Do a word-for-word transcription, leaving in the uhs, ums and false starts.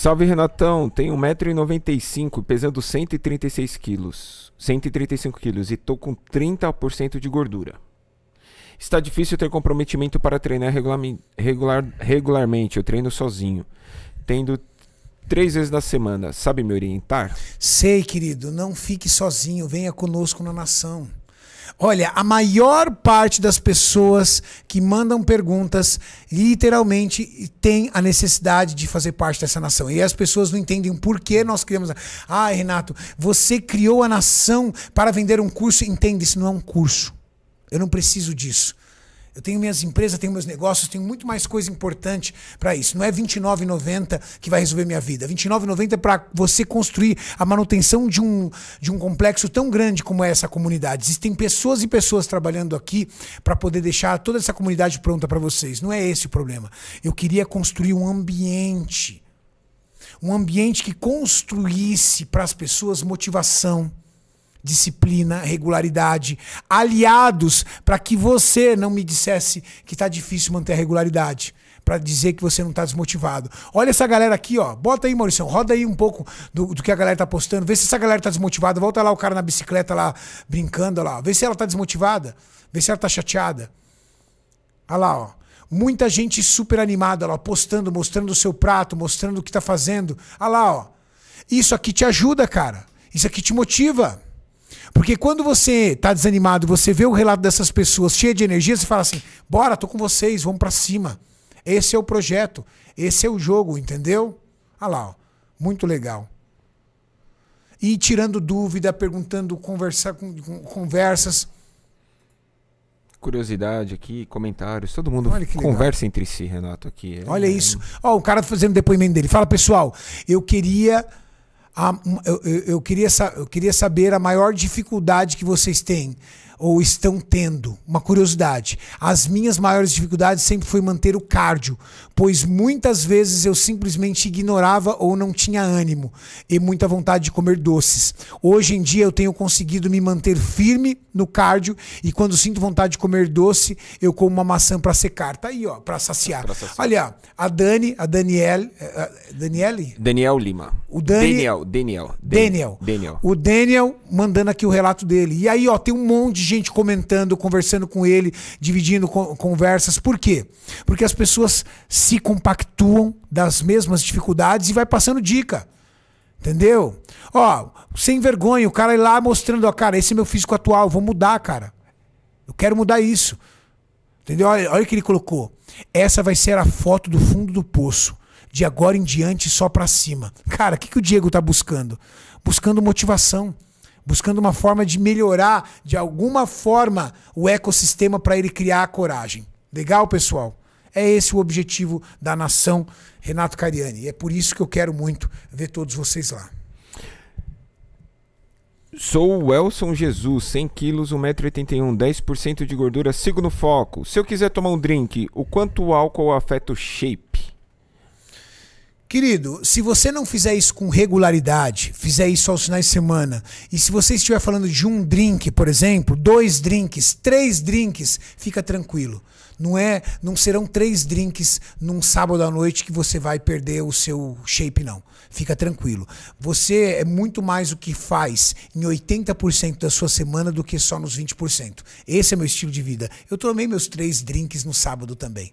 Salve, Renatão, tenho um metro e noventa e cinco, pesando cento e trinta e seis quilos, cento e trinta e cinco quilos, e tô com trinta por cento de gordura. Está difícil ter comprometimento para treinar regular, regularmente, eu treino sozinho, tendo três vezes na semana, sabe me orientar? Sei, querido, não fique sozinho, venha conosco na nação. Olha, a maior parte das pessoas que mandam perguntas literalmente tem a necessidade de fazer parte dessa nação. E as pessoas não entendem por que nós criamos. Ah, Renato, você criou a nação para vender um curso. Entende, isso não é um curso. Eu não preciso disso. Eu tenho minhas empresas, tenho meus negócios, tenho muito mais coisa importante para isso. Não é vinte e nove reais e noventa centavos que vai resolver minha vida. vinte e nove reais e noventa centavos é para você construir a manutenção de um, de um complexo tão grande como é essa comunidade. Existem pessoas e pessoas trabalhando aqui para poder deixar toda essa comunidade pronta para vocês. Não é esse o problema. Eu queria construir um ambiente. Um ambiente que construísse para as pessoas motivação, disciplina, regularidade, aliados para que você não me dissesse que tá difícil manter a regularidade, para dizer que você não tá desmotivado. Olha essa galera aqui, ó. Bota aí, Maurício, roda aí um pouco do, do que a galera tá postando, vê se essa galera tá desmotivada. Volta lá o cara na bicicleta lá brincando lá, vê se ela tá desmotivada, vê se ela tá chateada. Olha lá, ó. Muita gente super animada lá, postando, mostrando o seu prato, mostrando o que tá fazendo. Olha lá, ó. Isso aqui te ajuda, cara. Isso aqui te motiva. Porque quando você está desanimado, você vê o relato dessas pessoas cheia de energia, você fala assim, bora, tô com vocês, vamos para cima. Esse é o projeto, esse é o jogo, entendeu? Olha lá, ó, muito legal. E tirando dúvida, perguntando, conversa, com, com, conversas. Curiosidade aqui, comentários, todo mundo conversa entre si, Renato. Aqui. É, Olha é... isso. Ó, o cara fazendo depoimento dele. Fala, pessoal, eu queria... A, eu, eu, queria, eu queria saber a maior dificuldade que vocês têm ou estão tendo. Uma curiosidade. As minhas maiores dificuldades sempre foi manter o cardio, pois muitas vezes eu simplesmente ignorava ou não tinha ânimo e muita vontade de comer doces. Hoje em dia eu tenho conseguido me manter firme no cardio e quando sinto vontade de comer doce, eu como uma maçã para secar. Tá aí, ó, para saciar. Pra saciar. Olha, a Dani, a Danielle, a Danielle? Danielle Lima. O Dani, Daniel, Daniel, Daniel, Daniel. O Daniel mandando aqui o relato dele. E aí, ó, tem um monte de gente comentando, conversando com ele, dividindo conversas. Por quê? Porque as pessoas se compactuam das mesmas dificuldades e vai passando dica. Entendeu? Ó, sem vergonha, o cara ir lá mostrando, ó, cara, esse é meu físico atual, eu vou mudar, cara. Eu quero mudar isso. Entendeu? Olha, olha o que ele colocou. Essa vai ser a foto do fundo do poço. De agora em diante, só pra cima. Cara, o que, que o Diego tá buscando? Buscando motivação. Buscando uma forma de melhorar, de alguma forma, o ecossistema para ele criar a coragem. Legal, pessoal? É esse o objetivo da nação Renato Cariani. E é por isso que eu quero muito ver todos vocês lá. Sou o Welson Jesus, cem quilos, um metro e oitenta e um, dez por cento de gordura, sigo no foco. Se eu quiser tomar um drink, o quanto o álcool afeta o shape? Querido, se você não fizer isso com regularidade, fizer isso aos finais de semana, e se você estiver falando de um drink, por exemplo, dois drinks, três drinks, fica tranquilo. Não é, não serão três drinks num sábado à noite que você vai perder o seu shape, não. Fica tranquilo. Você é muito mais o que faz em oitenta por cento da sua semana do que só nos vinte por cento. Esse é meu estilo de vida. Eu tomei meus três drinks no sábado também.